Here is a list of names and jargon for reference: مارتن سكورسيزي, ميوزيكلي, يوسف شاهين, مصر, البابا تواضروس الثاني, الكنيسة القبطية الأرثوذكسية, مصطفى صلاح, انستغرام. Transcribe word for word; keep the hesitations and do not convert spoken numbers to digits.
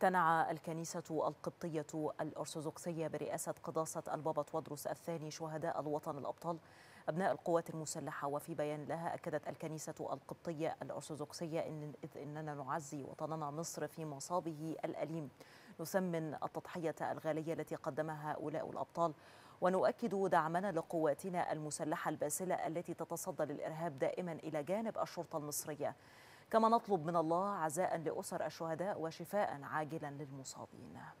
تنع الكنيسة القبطية الأرثوذكسية برئاسة قداسة البابا تواضروس الثاني شهداء الوطن الأبطال أبناء القوات المسلحة. وفي بيان لها أكدت الكنيسة القبطية الأرثوذكسية إن إذ إننا نعزي وطننا مصر في مصابه الأليم، نثمن التضحية الغالية التي قدمها هؤلاء الأبطال، ونؤكد دعمنا لقواتنا المسلحة الباسلة التي تتصدى للإرهاب دائما إلى جانب الشرطة المصرية، كما نطلب من الله عزاء لأسر الشهداء وشفاء عاجلا للمصابين.